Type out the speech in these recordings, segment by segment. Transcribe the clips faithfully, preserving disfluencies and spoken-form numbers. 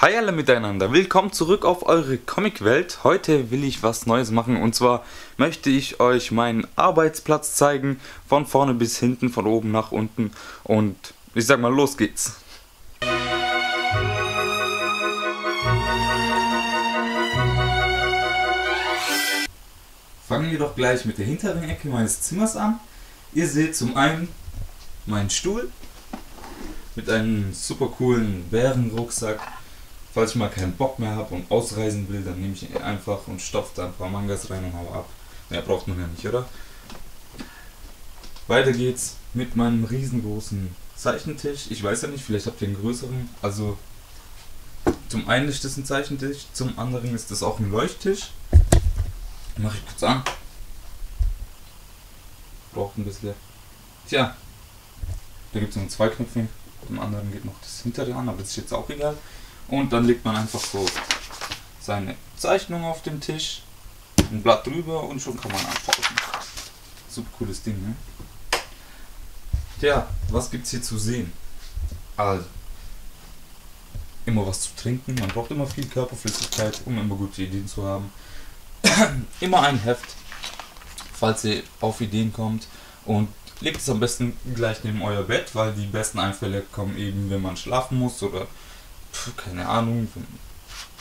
Hi alle miteinander, willkommen zurück auf eure Comicwelt. Heute will ich was Neues machen und zwar möchte ich euch meinen Arbeitsplatz zeigen, von vorne bis hinten, von oben nach unten und ich sag mal, los geht's. Fangen wir doch gleich mit der hinteren Ecke meines Zimmers an. Ihr seht zum einen meinen Stuhl mit einem super coolen Bärenrucksack. Falls ich mal keinen Bock mehr habe und ausreisen will, dann nehme ich ihn einfach und stopfe da ein paar Mangas rein und hau ab. Mehr braucht man ja nicht, oder? Weiter geht's mit meinem riesengroßen Zeichentisch. Ich weiß ja nicht, vielleicht habt ihr einen größeren. Also zum einen ist das ein Zeichentisch, zum anderen ist das auch ein Leuchttisch. Mach ich kurz an. Braucht ein bisschen. Tja, da gibt es noch zwei Knöpfe. Im anderen geht noch das hintere an, aber das ist jetzt auch egal. Und dann legt man einfach so seine Zeichnung auf den Tisch, ein Blatt drüber und schon kann man anpacken. Super cooles Ding, ne? Tja, was gibt's hier zu sehen? Also, immer was zu trinken, man braucht immer viel Körperflüssigkeit, um immer gute Ideen zu haben. Immer ein Heft, falls ihr auf Ideen kommt, und legt es am besten gleich neben euer Bett, weil die besten Einfälle kommen eben, wenn man schlafen muss oder Puh, keine Ahnung, wenn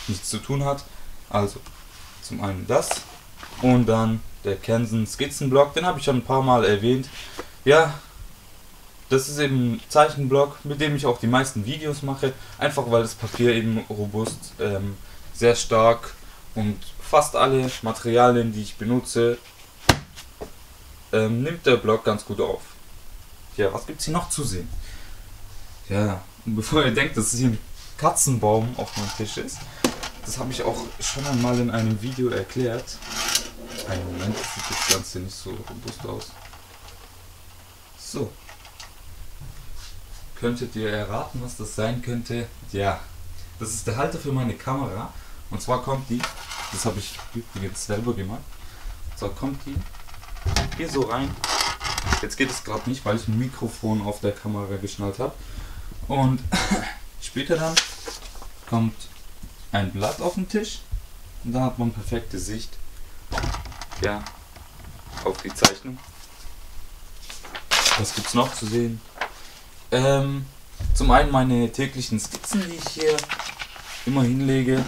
nichts zu tun hat. Also zum einen das und dann der Canson Skizzenblock, den habe ich schon ein paar Mal erwähnt. Ja, das ist eben ein Zeichenblock, mit dem ich auch die meisten Videos mache, einfach weil das Papier eben robust, ähm, sehr stark und fast alle Materialien, die ich benutze, ähm, nimmt der Block ganz gut auf. Ja, was gibt es hier noch zu sehen? Ja, und bevor ihr denkt, das ist hier ein Katzenbaum auf meinem Tisch ist. Das habe ich auch schon einmal in einem Video erklärt. Einen Moment, das sieht das Ganze nicht so robust aus. So. Könntet ihr erraten, was das sein könnte? Ja. Das ist der Halter für meine Kamera. Und zwar kommt die, das habe ich übrigens selber gemacht. Und zwar kommt die hier so rein. Jetzt geht es gerade nicht, weil ich ein Mikrofon auf der Kamera geschnallt habe. Und später dann kommt ein Blatt auf den Tisch und dann hat man perfekte Sicht, ja, auf die Zeichnung. Was gibt es noch zu sehen? Ähm, zum einen meine täglichen Skizzen, die ich hier immer hinlege.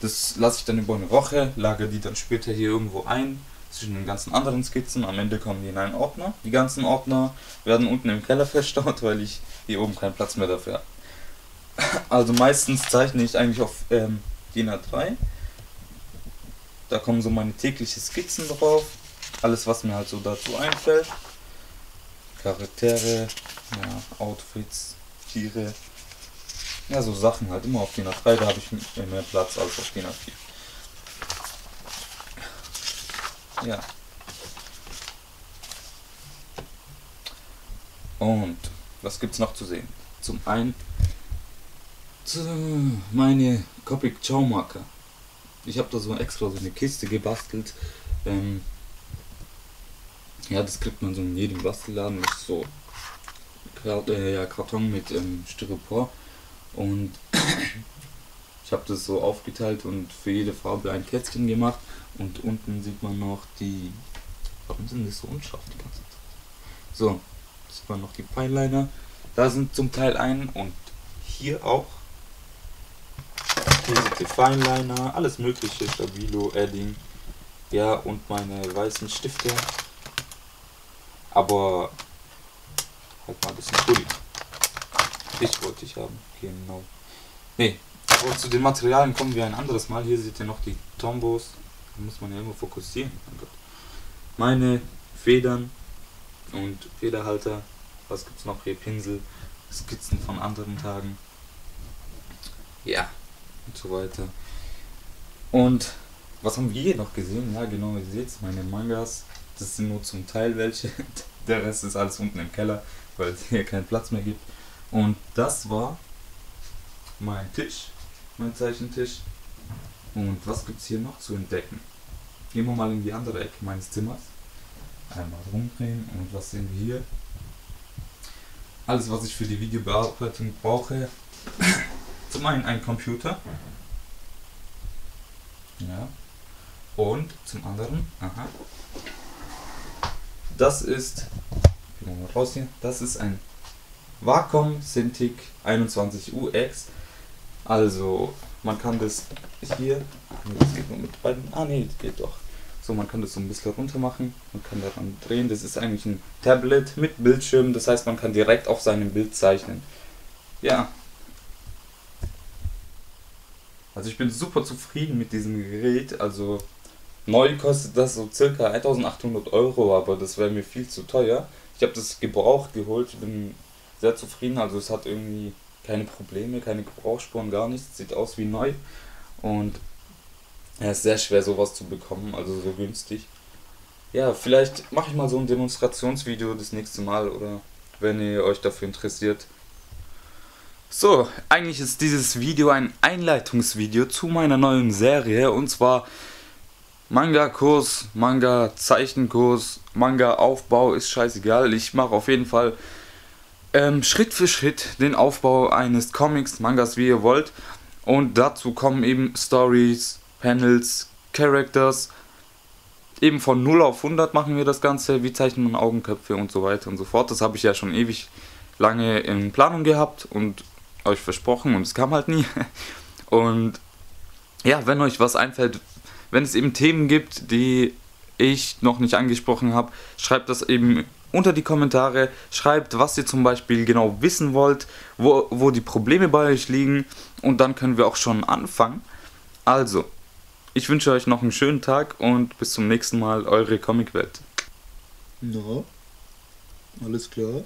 Das lasse ich dann über eine Woche, lagere die dann später hier irgendwo ein, zwischen den ganzen anderen Skizzen. Am Ende kommen die in einen Ordner. Die ganzen Ordner werden unten im Keller verstaut, weil ich hier oben keinen Platz mehr dafür habe. Also meistens zeichne ich eigentlich auf ähm, D I N A drei. Da kommen so meine täglichen Skizzen drauf. Alles, was mir halt so dazu einfällt. Charaktere, ja, Outfits, Tiere. Ja, so Sachen halt immer auf D I N A drei. Da habe ich mehr Platz als auf D I N A vier. Ja. Und was gibt es noch zu sehen? Zum einen meine Copic Chow Marker. Ich habe da so extra so eine Kiste gebastelt. Ähm ja, das kriegt man so in jedem Bastelladen. Das ist so Karton mit ähm, Styropor. Und ich habe das so aufgeteilt und für jede Farbe ein Kästchen gemacht. Und unten sieht man noch die. Warum sind das so unscharf die ganze Zeit? So, sieht man noch die Pineliner. Da sind zum Teil ein und hier auch. Hier sind die Fineliner, alles mögliche, Stabilo, Edding, ja, und meine weißen Stifte, aber halt mal ein bisschen cool. Ich wollte ich haben, genau. Ne, aber zu den Materialien kommen wir ein anderes Mal. Hier seht ihr noch die Tombows, da muss man ja immer fokussieren, mein Gott. Meine Federn und Federhalter, was gibt's noch, hier Pinsel, Skizzen von anderen Tagen. Ja. Und so weiter. Und was haben wir hier noch gesehen? Ja, genau, ihr seht es, meine Mangas. Das sind nur zum Teil welche. Der Rest ist alles unten im Keller, weil es hier keinen Platz mehr gibt. Und das war mein Tisch, mein Zeichentisch. Und was gibt es hier noch zu entdecken? Gehen wir mal in die andere Ecke meines Zimmers. Einmal rumdrehen und was sehen wir hier? Alles, was ich für die Videobearbeitung brauche. Zum einen ein Computer. Ja. Und zum anderen, aha, das ist, raus hier, das ist ein Wacom Cintiq einundzwanzig U X. Also man kann das hier, das geht nur mit beiden, ah ne, das geht doch. So, man kann das so ein bisschen runter machen, man kann daran drehen. Das ist eigentlich ein Tablet mit Bildschirm, das heißt, man kann direkt auf seinem Bild zeichnen. Ja. Also ich bin super zufrieden mit diesem Gerät, also neu kostet das so circa eintausendachthundert Euro, aber das wäre mir viel zu teuer. Ich habe das gebraucht geholt, ich bin sehr zufrieden, also es hat irgendwie keine Probleme, keine Gebrauchsspuren, gar nichts, sieht aus wie neu und ja, ist sehr schwer sowas zu bekommen, also so günstig. Ja, vielleicht mache ich mal so ein Demonstrationsvideo das nächste Mal oder wenn ihr euch dafür interessiert. So, eigentlich ist dieses Video ein Einleitungsvideo zu meiner neuen Serie und zwar Manga-Kurs, Manga-Zeichenkurs, Manga-Aufbau, ist scheißegal. Ich mache auf jeden Fall ähm, Schritt für Schritt den Aufbau eines Comics, Mangas, wie ihr wollt. Und dazu kommen eben Stories, Panels, Characters. Eben von null auf hundert machen wir das Ganze, wie zeichnen man Augenköpfe und so weiter und so fort. Das habe ich ja schon ewig lange in Planung gehabt und euch versprochen und es kam halt nie. Und ja, wenn euch was einfällt, wenn es eben Themen gibt, die ich noch nicht angesprochen habe, schreibt das eben unter die Kommentare, schreibt, was ihr zum Beispiel genau wissen wollt, wo, wo die Probleme bei euch liegen und dann können wir auch schon anfangen. Also, ich wünsche euch noch einen schönen Tag und bis zum nächsten Mal, eure Comicwelt. Na, alles klar?